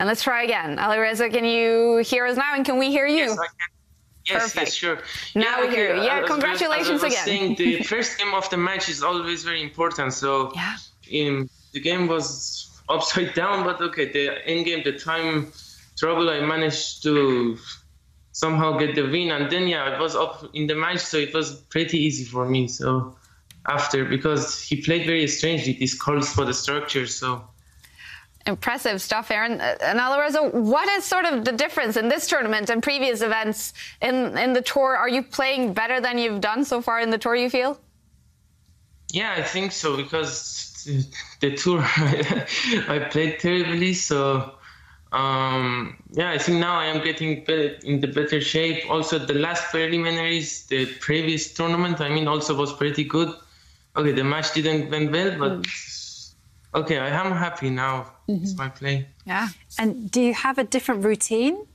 And let's try again. Alireza, can you hear us now? And can we hear you? Yes, I can. Yes, perfect. Yes, sure. Now yeah, we hear you. Yeah, congratulations again. Saying, the first game of the match is always very important. So yeah. The game was upside down, but okay, the end game, the time trouble, I managed to somehow get the win. And then, yeah, it was up in the match, so it was pretty easy for me. So after, because he played very strangely, this calls for the structure, so... Impressive stuff, Aaron. And Alireza, what is sort of the difference in this tournament and previous events in the tour? Are you playing better than you've done so far in the tour, you feel? Yeah, I think so, because the tour I played terribly, so yeah, I think now I am getting better, in the better shape. Also, the last preliminaries, the previous tournament, I mean, also was pretty good. Okay, the match didn't went well, but... Okay, I am happy now. It's my play. Yeah. And do you have a different routine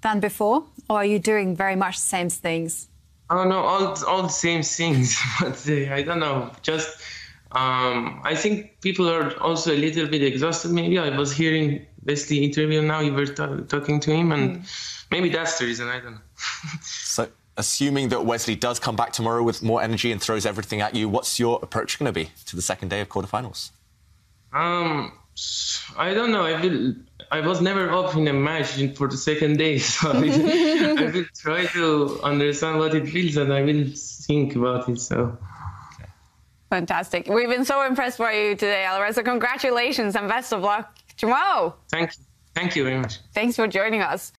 than before, or are you doing very much the same things? Oh no, all the same things. But I don't know. Just I think people are also a little bit exhausted. Maybe I was hearing Wesley interview now. You were talking to him, and maybe that's the reason. I don't know. So, assuming that Wesley does come back tomorrow with more energy and throws everything at you, what's your approach going to be to the second day of quarterfinals? I don't know. I was never up in a match for the second day, so I will try to understand what it feels, and I will think about it. So fantastic! We've been so impressed by you today, Alireza. Congratulations and best of luck tomorrow. Thank you. Thank you very much. Thanks for joining us.